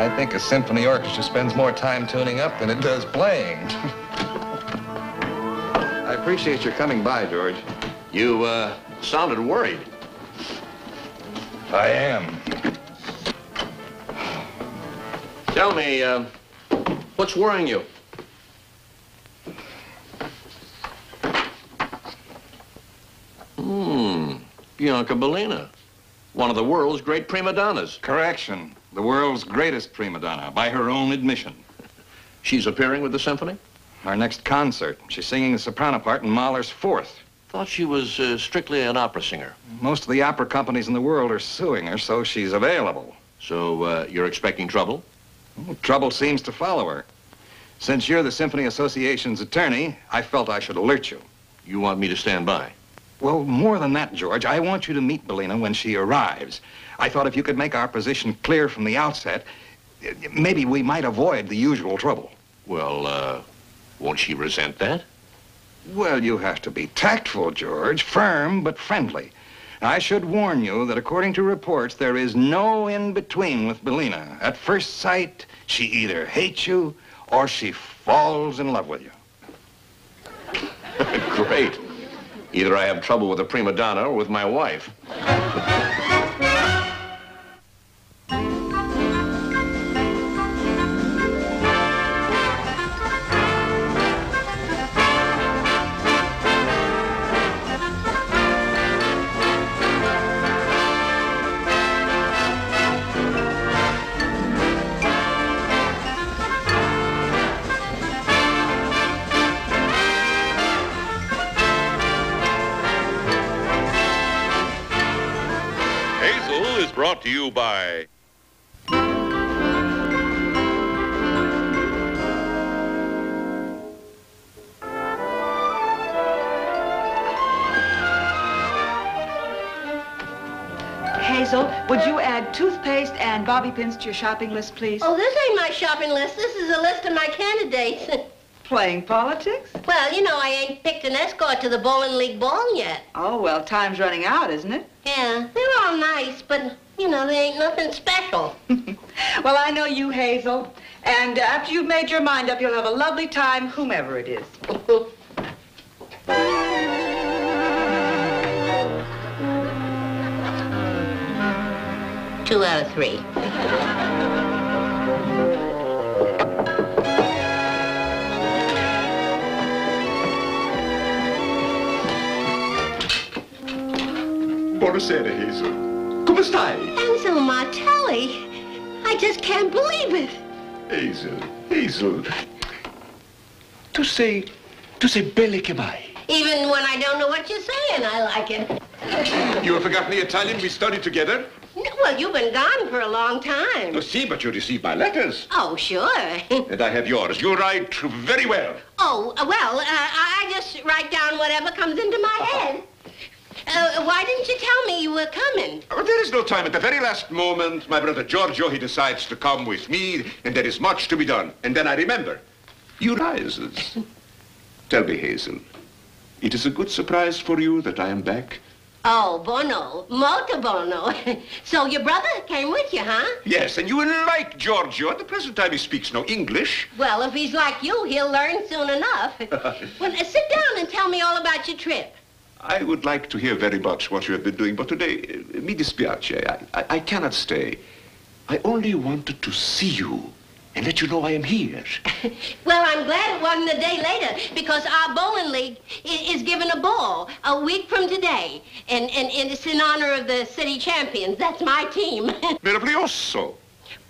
I think a symphony orchestra spends more time tuning up than it does playing. I appreciate your coming by, George. You, sounded worried. I am. Tell me, what's worrying you? Bianca Bellina, one of the world's great prima donnas. Correction, the world's greatest prima donna, by her own admission. She's appearing with the symphony? Our next concert. She's singing the soprano part in Mahler's Fourth. Thought she was strictly an opera singer. Most of the opera companies in the world are suing her, so she's available. So you're expecting trouble? Well, trouble seems to follow her. Since you're the Symphony Association's attorney, I felt I should alert you. You want me to stand by? Well, more than that, George, I want you to meet Bellina when she arrives. I thought if you could make our position clear from the outset, maybe we might avoid the usual trouble. Well, won't she resent that? Well, you have to be tactful, George, firm but friendly. I should warn you that according to reports, there is no in-between with Bellina. At first sight, she either hates you or she falls in love with you. Great. Either I have trouble with a prima donna or with my wife. Brought to you by Hazel, would you add toothpaste and bobby pins to your shopping list, please? Oh, this ain't my shopping list. This is a list of my candidates. Playing politics? Well, you know, I ain't picked an escort to the Bowling League ball yet. Oh, well, time's running out, isn't it? Yeah, they're all nice, but, you know, they ain't nothing special. Well, I know you, Hazel. And after you've made your mind up, you'll have a lovely time, whomever it is. Two out of three. Buonasera, Hazel. Come stai? Enzo Martelli. I just can't believe it. Hazel, Hazel. Tu sei bella che mai. Even when I don't know what you're saying, I like it. You have forgotten the Italian we studied together? No, well, you've been gone for a long time. No, see, but you received my letters. Oh, sure. And I have yours. You write very well. Oh, well, I just write down whatever comes into my head. Why didn't you tell me you were coming? Oh, there is no time. At the very last moment, my brother Giorgio, he decides to come with me, and there is much to be done. And then I remember. You rises. Tell me, Hazel, it is a good surprise for you that I am back? Oh, bono. Molto bono. So your brother came with you, huh? Yes, and you will like Giorgio. At the present time, he speaks no English. Well, if he's like you, he'll learn soon enough. Well, sit down and tell me all about your trip. I would like to hear very much what you have been doing, but today, mi dispiace, I cannot stay. I only wanted to see you and let you know I am here. Well, I'm glad it wasn't a day later, because our bowling league is giving a ball a week from today, and it's in honor of the city champions. That's my team. Meraviglioso.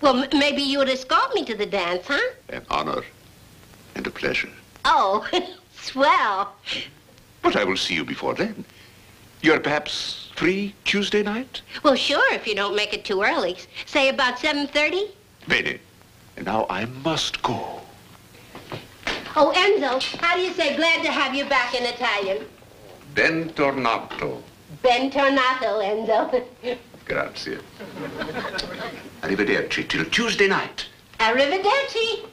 Well, maybe you would escort me to the dance, huh? An honor and a pleasure. Oh, swell. But I will see you before then. You're perhaps free Tuesday night? Well, sure, if you don't make it too early. Say about 7:30? Bene. And now I must go. Oh, Enzo, how do you say glad to have you back in Italian? Bentornato. Bentornato, Enzo. Grazie. Arrivederci till Tuesday night. Arrivederci.